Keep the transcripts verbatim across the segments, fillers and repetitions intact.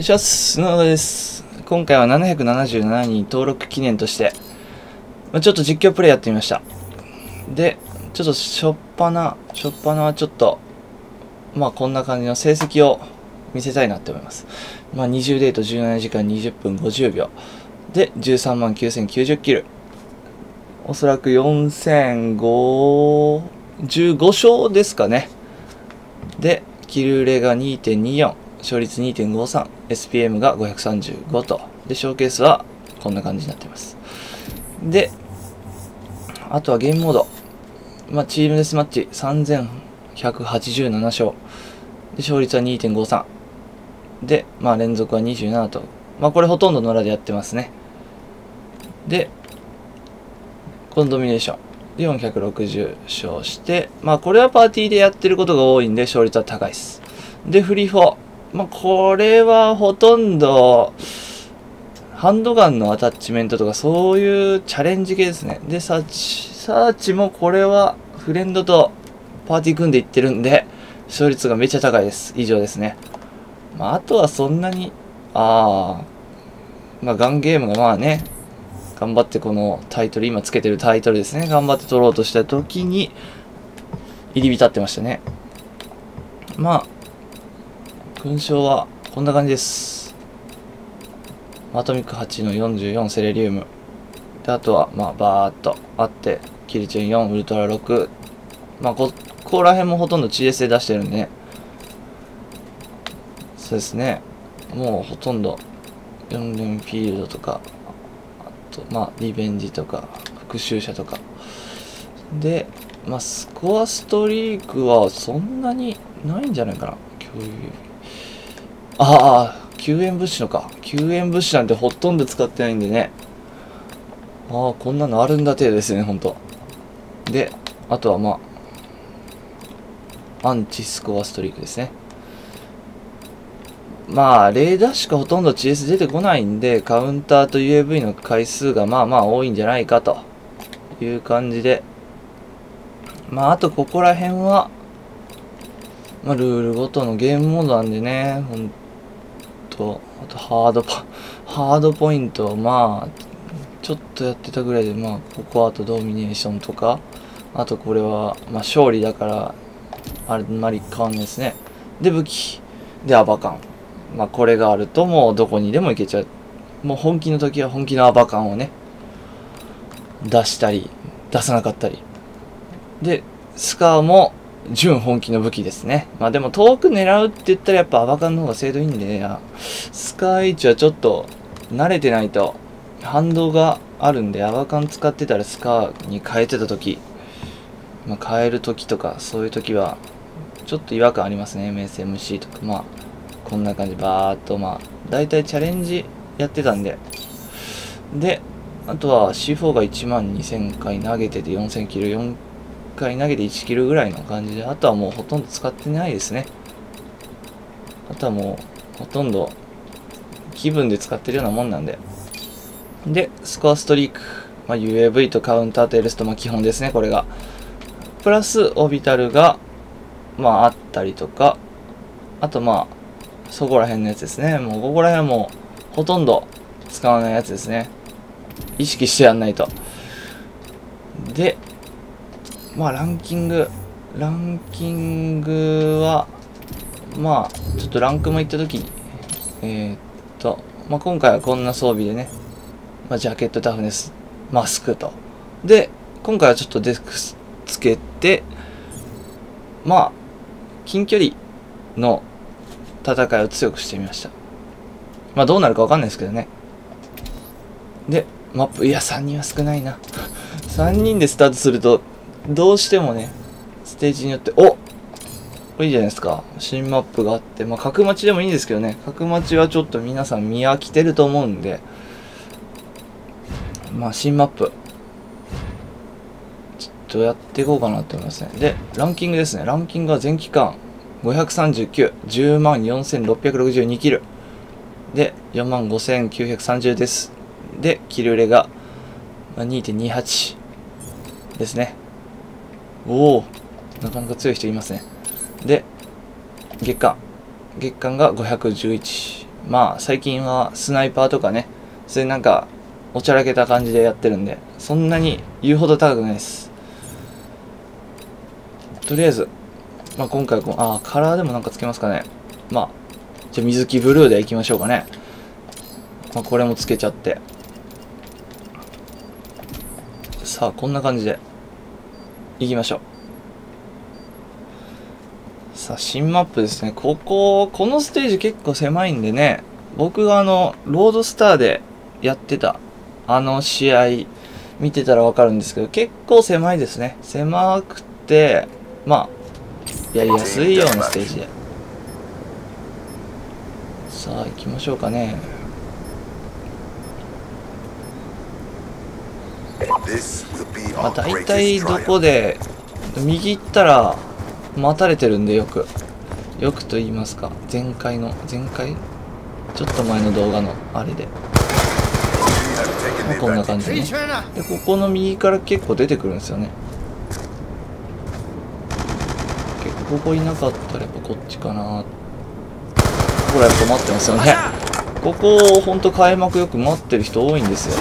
よしゃっす、砂田です。今回はななひゃくななじゅうななにん登録記念として、ちょっと実況プレイやってみました。で、ちょっとしょっぱな、しょっぱなはちょっと、まあこんな感じの成績を見せたいなって思います。まあにじゅうデートじゅうななじかんにじゅっぷんごじゅうびょう。で、じゅうさんまんきゅうせんきゅうじゅうキル。おそらくよんせんごひゃくじゅうごしょうですかね。で、キルレが にてんによん。勝率 にてんごさん、エスピーエム がごひゃくさんじゅうごと。で、ショーケースはこんな感じになっています。で、あとはゲームモード。まあ、チームデスマッチさんぜんひゃくはちじゅうななしょう。で、勝率は にてんごさん。で、まあ、連続はにじゅうななと。まあ、これほとんど野良でやってますね。で、コンドミネーション。で、よんひゃくろくじゅうしょうして、まあ、これはパーティーでやってることが多いんで、勝率は高いです。で、フリーフォー。まあ、これはほとんど、ハンドガンのアタッチメントとかそういうチャレンジ系ですね。で、サーチ。サーチもこれはフレンドとパーティー組んでいってるんで、勝率がめっちゃ高いです。以上ですね。まあ、あとはそんなに、ああ、まあ、ガンゲームがまあね、頑張ってこのタイトル、今つけてるタイトルですね。頑張って取ろうとした時に、入り浸ってましたね。まあ、勲章はこんな感じです。アトミックはちのよんじゅうよんセレリウム。で、あとは、まあ、バーっとあって、キルチェンよん、ウルトラろく。まあ、ここら辺もほとんど ジーエス で出してるんでね。そうですね。もうほとんど、よん連フィールドとか、あと、まあ、リベンジとか、復讐者とか。で、まあ、スコアストリークはそんなにないんじゃないかな。共有。ああ、救援物資のか。救援物資なんてほとんど使ってないんでね。ああ、こんなのあるんだ程度ですね、ほんと。で、あとはまあ、アンチスコアストリークですね。まあ、レーダーしかほとんど ジーエス 出てこないんで、カウンターと ユーエーブイ の回数がまあまあ多いんじゃないかという感じで。まあ、あとここら辺は、まあ、ルールごとのゲームモードなんでね、ほんとあとハードパ、ハードポイント、まあ、ちょっとやってたぐらいで、まあ、ここはあとドミネーションとか、あとこれは、まあ、勝利だから、あんまり変わんないですね。で、武器。で、アバカン。まあ、これがあると、もうどこにでも行けちゃう。もう本気の時は本気のアバカンをね、出したり、出さなかったり。で、スカーも、純本気の武器ですね。まあでも遠く狙うって言ったらやっぱアバカンの方が精度いいんで、ね、スカー H はちょっと慣れてないと反動があるんで、アバカン使ってたらスカーに変えてた時、まあ、変える時とかそういう時はちょっと違和感ありますね。エムエスエムシー とか、まあこんな感じバーっと、まあだいたいチャレンジやってたんで。で、あとは シーフォー がいちまんにせんかい投げててよんせんキル、よんかい投げていちキルぐらいの感じで、あとはもうほとんど使ってないですね。あとはもうほとんど気分で使ってるようなもんなんで。で、スコアストリーク。まあ、ユーエーブイ とカウンターとエルスト、まあ、基本ですね、これが。プラス、オビタルが、まあ、あったりとか、あとまあ、そこら辺のやつですね。もうここら辺はもうほとんど使わないやつですね。意識してやんないと。で、まあランキング、ランキングは、まあ、ちょっとランクも行った時に、えー、っと、まあ今回はこんな装備でね、まあジャケットタフネス、マスクと。で、今回はちょっとデスクつけて、まあ、近距離の戦いを強くしてみました。まあどうなるかわかんないですけどね。で、マップ、いやさんにんは少ないな。さんにんでスタートすると、どうしてもね、ステージによって、おいいじゃないですか。新マップがあって、まあ、角待ちでもいいんですけどね、角待ちはちょっと皆さん見飽きてると思うんで、まあ、新マップ、ちょっとやっていこうかなと思いますね。で、ランキングですね。ランキングは全期間ごひゃくさんじゅうきゅう、じゅうまんよんせんろっぴゃくろくじゅうにキル。で、よんまんごせんきゅうひゃくさんじゅうです。で、キルレが にてんにはち ですね。おお、なかなか強い人いますね。で、月間。月間がごひゃくじゅういち。まあ最近はスナイパーとかね、そういうなんかおちゃらけた感じでやってるんで、そんなに言うほど高くないです。とりあえず、まあ、今回こう、ああカラーでもなんかつけますかね。まあじゃあ水着ブルーでいきましょうかね。まあ、これもつけちゃって、さあこんな感じでいきましょう。さあ新マップですね。こここのステージ結構狭いんでね、僕があのロードスターでやってたあの試合見てたらわかるんですけど、結構狭いですね。狭くてまあやりやすいようなステージで、さあ行きましょうかね。まあ大体どこで右行ったら待たれてるんで、よくよくと言いますか、前回の前回ちょっと前の動画のあれで、まあ、こんな感じでね。でここの右から結構出てくるんですよね。結構ここいなかったらやっぱこっちかな。これやっぱ待ってますよね。ここほんと開幕よく待ってる人多いんですよ。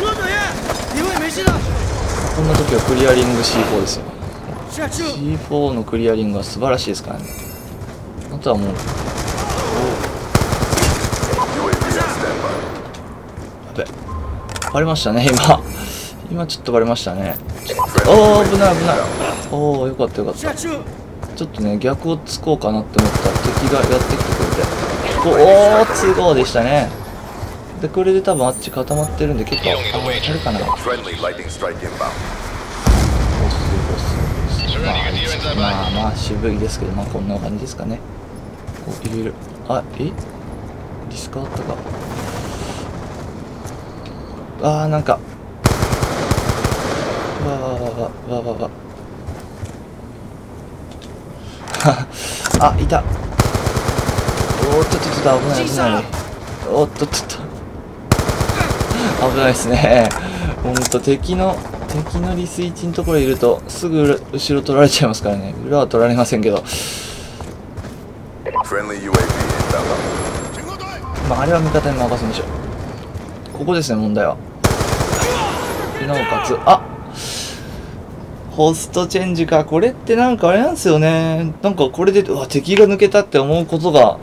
こんな時はクリアリング シーフォー ですよ。シーフォー のクリアリングは素晴らしいですからね。あとはもうやべ、バレましたね今今ちょっとバレましたね。おお危ない危ない。おおよかったよかった。ちょっとね逆をつこうかなって思ったら敵がやってきてくれて、こおお都合でしたね。でこれで多分あっち固まってるんで結構いけるかな。まあまあ渋いですけど、まあこんな感じですかね。こう入れる、あえディスカあったか。あーなんかわわわわわわあいた。おっとっとっと危ない危ない。おっとっとっと危ないですね。ほんと敵の敵のリスいちのところにいるとすぐ後ろ取られちゃいますからね。裏は取られませんけど、まああれは味方に任せましょう。ここですね問題は。なおかつあホストチェンジか。これってなんかあれなんですよね。なんかこれでうわ敵が抜けたって思うことが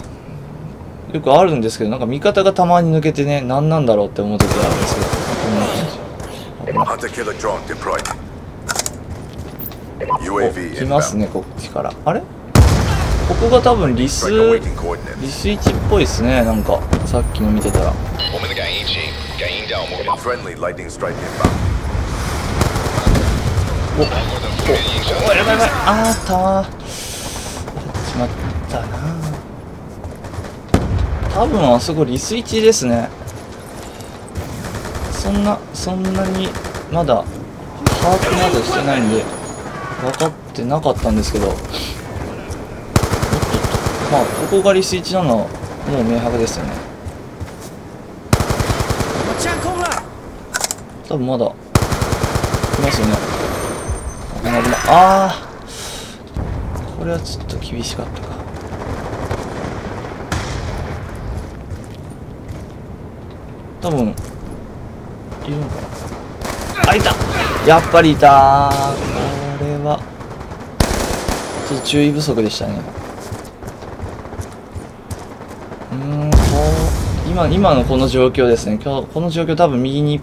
よくあるんですけど、なんか味方がたまに抜けてね、何なんだろうって思う時があるんですけど、こんな感じ。来ますねこっちから。あれここが多分リスリスいちっぽいですね。なんかさっきの見てたら、おおやばいやばい。あーたーやってしまったな。多分あそこリスいちですね。そんなそんなにまだ把握まだしてないんで分かってなかったんですけど、おっとっとまあここがリスいちなのはもう明白ですよね。多分まだいますよね。ああこれはちょっと厳しかったか。多分いるのかな。あいた、やっぱりいたー。これはちょっと注意不足でしたね。うーんこう今今のこの状況ですね。今日この状況多分右にいっ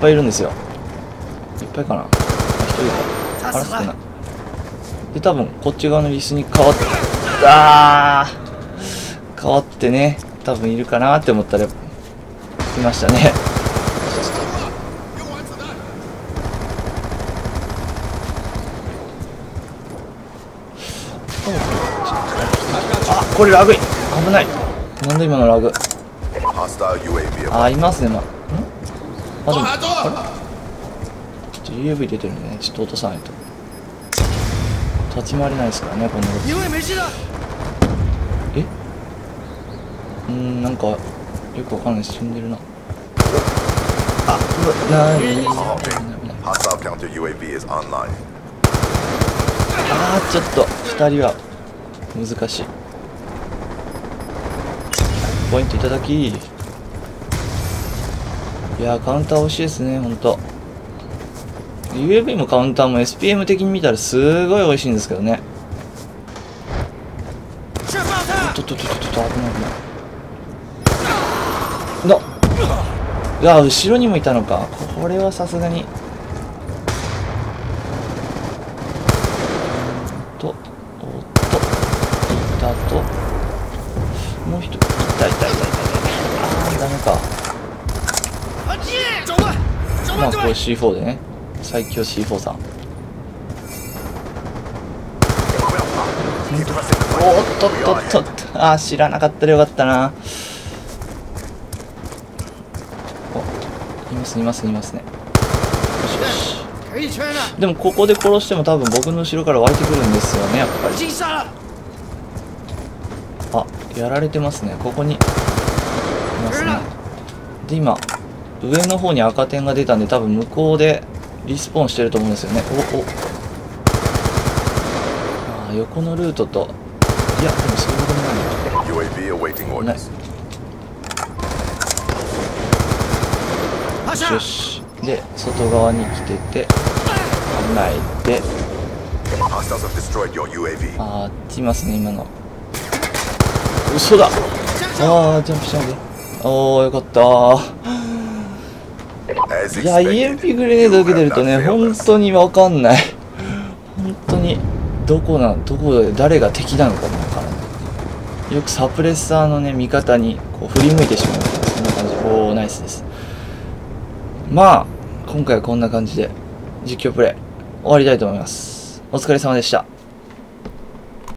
ぱいいるんですよ。いっぱいかな。ひとりかあら少ないで、多分こっち側のリスに変わってあー変わってね、多分いるかなって思ったらいましたね。あ、これラグい。危ない。なんで今のラグ。あ、いますね、ま。ん？あ、でも、あれ？ちょっと ユーエーブイ 出てるんでね、ちょっと落とさないと。立ち回れないですからね、こんなこと。え？うーん、なんか。よくわかんない、死んでるな。あっなに、ああちょっとふたりは難しい。ポイントいただき、いやーカウンター惜しいですね、ほんと。ユーエーブイ もカウンターも エスピーエム 的に見たらすごい美味しいんですけどね。おっとっとっとっとっと、危ない危ない。のあ、後ろにもいたのか。これはさすがに。と、おっと、いたと。もう一人、いたいたいたいたいた。ああ、ダメか。まあ、これ シーフォー でね。最強 シーフォー さん。おっとっとっとっと、あー知らなかったでよかったな。お、いますいますいますね。よしよし。でもここで殺しても多分僕の後ろから湧いてくるんですよね、やっぱり。あ、やられてますね、ここにいますね。で今上の方に赤点が出たんで、多分向こうでリスポーンしてると思うんですよね。おお、ああ横のルートと、いやでもそういうことないよ。ない。よしで外側に来てて危ないで、あっちいますね今の。嘘だ。ああジャンプしないで。おーよかったー。いや イーエムピー グレネード受けてるとね、本当に分かんない。本当にどこなどこで誰が敵なのかも分からない。よくサプレッサーのね味方にこう振り向いてしまう、そんな感じ。おおナイスです。まあ今回はこんな感じで実況プレイ終わりたいと思います。お疲れ様でした。